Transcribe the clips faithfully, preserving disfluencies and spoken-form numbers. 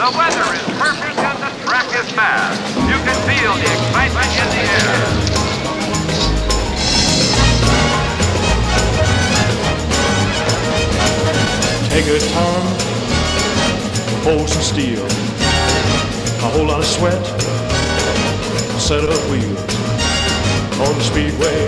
The weather is perfect and the track is fast. You can feel the excitement in the air. Take a time, hold some steel, a whole lot of sweat, set of wheels on the speedway.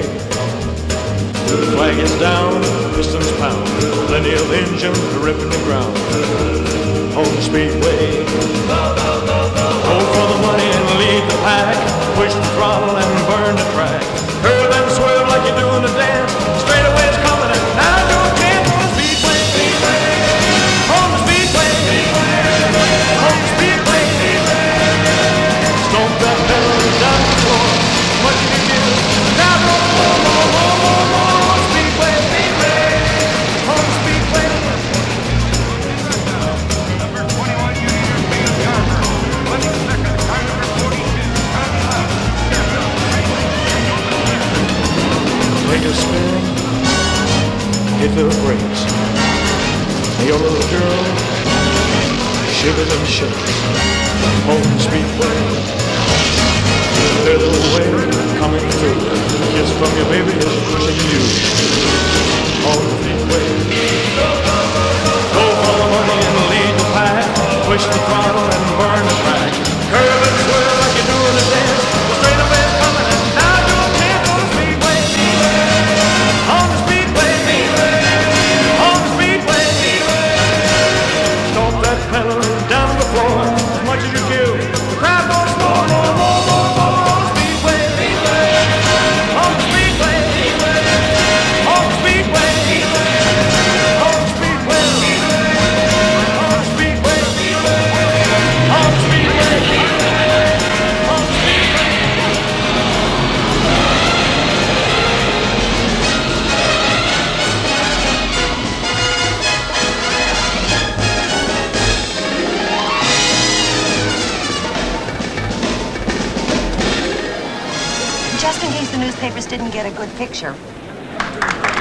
The flag is down, pistons pound, plenty of engine ripping the ground. On the speedway, go for the money and lead the pack. Push the throttle and burn the track. Curve and swerve like you're doing a dance. Straight away it's coming and now do a dance on the speedway. On the speedway, on the speedway. Stomp that pedal and down the floor. What you can do? Now do a more, more, more, more, more on the speedway, on the speedway. Take a spin, hit the brakes. Your little girl shivers and shakes on the speedway. There's a wave coming through. A kiss from your baby is pushing you on the speedway. Go for the money and lead the pack. Push the throttle and burn the track. Curve and swirl like you're doing a dance. Straight away it's coming and now you're dance on the speedway. On the speedway, on the speedway, stomp that pedal down the floor. As much as you give, the crowd goes more, more, more, more, more. On the speedway, on the speedway, on the speedway, on the speedway, on the speedway, on the speedway, on the speedway. Just in case the newspapers didn't get a good picture.